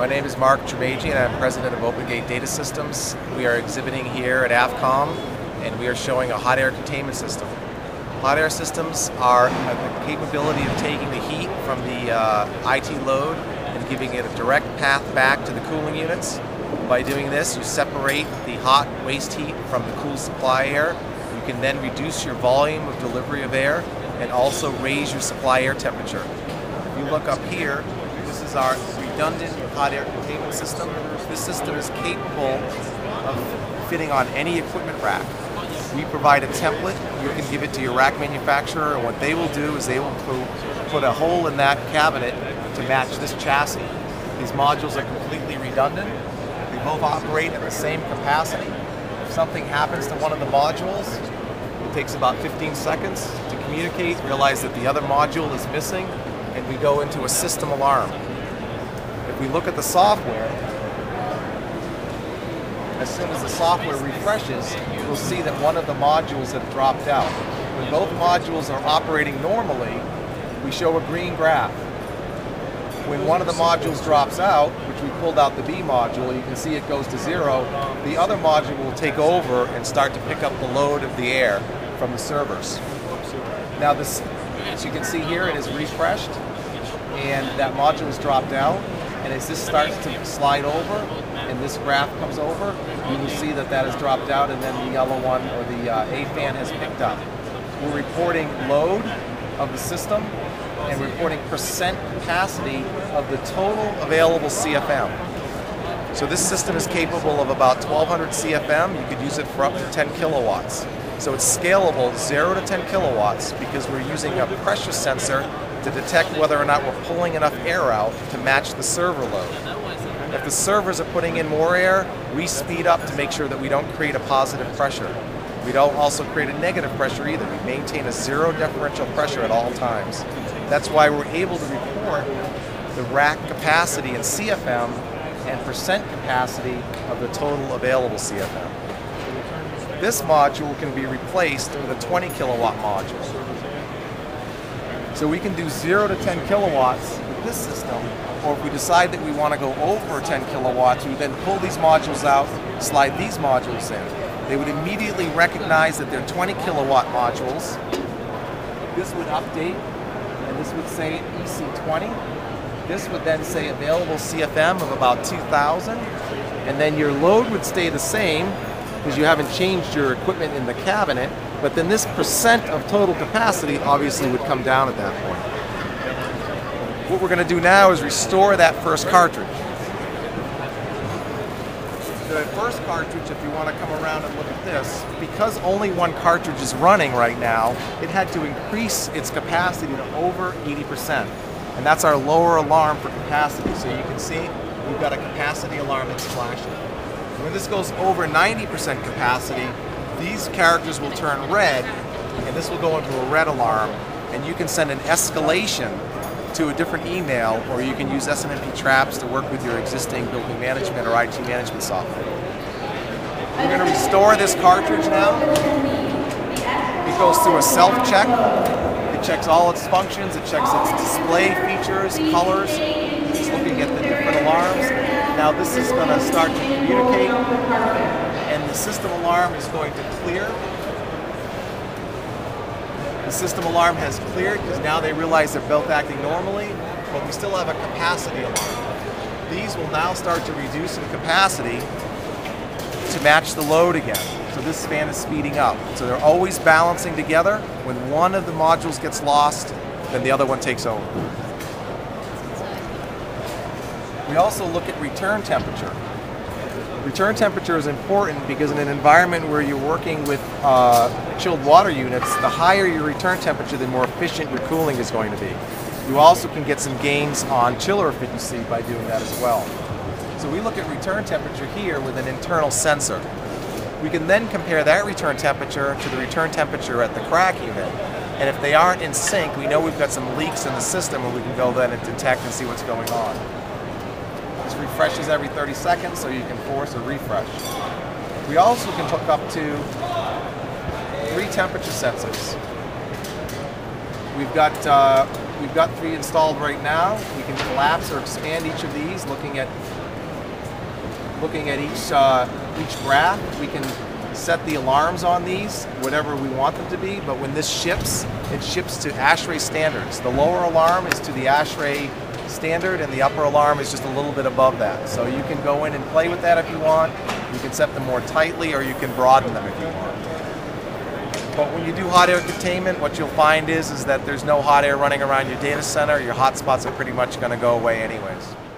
My name is Mark Germagian, and I'm president of OpenGate Data Systems. We are exhibiting here at AFCOM, and we are showing a hot air containment system. Hot air systems are the capability of taking the heat from the IT load and giving it a direct path back to the cooling units. By doing this, you separate the hot waste heat from the cool supply air. You can then reduce your volume of delivery of air and also raise your supply air temperature. If you look up here, this is our redundant hot air containment system. This system is capable of fitting on any equipment rack. We provide a template. You can give it to your rack manufacturer, and what they will do is they will put a hole in that cabinet to match this chassis. These modules are completely redundant. They both operate at the same capacity. If something happens to one of the modules, it takes about 15 seconds to communicate, realize that the other module is missing, and we go into a system alarm. If we look at the software, as soon as the software refreshes, you'll see that one of the modules have dropped out. When both modules are operating normally, we show a green graph. When one of the modules drops out, which we pulled out the B module, you can see it goes to zero. The other module will take over and start to pick up the load of the air from the servers. Now this, as you can see here, it is refreshed, and that module is dropped out. And as this starts to slide over, and this graph comes over, you will see that that has dropped out, and then the yellow one, or the A fan, has picked up. We're reporting load of the system, and reporting percent capacity of the total available CFM. So this system is capable of about 1,200 CFM. You could use it for up to 10 kilowatts. So it's scalable, 0 to 10 kilowatts, because we're using a pressure sensor to detect whether or not we're pulling enough air out to match the server load. If the servers are putting in more air, we speed up to make sure that we don't create a positive pressure. We don't also create a negative pressure either. We maintain a zero differential pressure at all times. That's why we're able to report the rack capacity in CFM and percent capacity of the total available CFM. This module can be replaced with a 20 kilowatt module. So we can do 0 to 10 kilowatts with this system, or if we decide that we want to go over 10 kilowatts, we then pull these modules out, slide these modules in. They would immediately recognize that they're 20 kilowatt modules. This would update, and this would say EC20. This would then say available CFM of about 2,000, and then your load would stay the same, because you haven't changed your equipment in the cabinet, but then this percent of total capacity obviously would come down at that point. What we're going to do now is restore that first cartridge. The first cartridge, if you want to come around and look at this, because only one cartridge is running right now, it had to increase its capacity to over 80%. And that's our lower alarm for capacity. So you can see we've got a capacity alarm that's flashing. When this goes over 90% capacity, these characters will turn red, and this will go into a red alarm, and you can send an escalation to a different email, or you can use SNMP traps to work with your existing building management or IT management software. We're going to restore this cartridge now. It goes through a self-check. It checks all its functions. It checks its display features, colors. It's looking at the different alarms. Now this is going to start to communicate, and the system alarm is going to clear. The system alarm has cleared because now they realize they're both acting normally, but we still have a capacity alarm. These will now start to reduce in capacity to match the load again. So this fan is speeding up. So they're always balancing together. When one of the modules gets lost, then the other one takes over. We also look at return temperature. Return temperature is important because in an environment where you're working with chilled water units, the higher your return temperature, the more efficient your cooling is going to be. You also can get some gains on chiller efficiency by doing that as well. So we look at return temperature here with an internal sensor. We can then compare that return temperature to the return temperature at the crack unit. And if they aren't in sync, we know we've got some leaks in the system, and we can go then and detect and see what's going on. Refreshes every 30 seconds, so you can force a refresh. We also can hook up to 3 temperature sensors. We've got 3 installed right now. We can collapse or expand each of these, looking at looking at each graph. We can set the alarms on these, whatever we want them to be, but when this ships, it ships to ASHRAE standards. The lower alarm is to the ASHRAE standard and the upper alarm is just a little bit above that. So you can go in and play with that if you want. You can set them more tightly or you can broaden them if you want. But when you do hot air containment, what you'll find is that there's no hot air running around your data center. Your hot spots are pretty much going to go away anyways.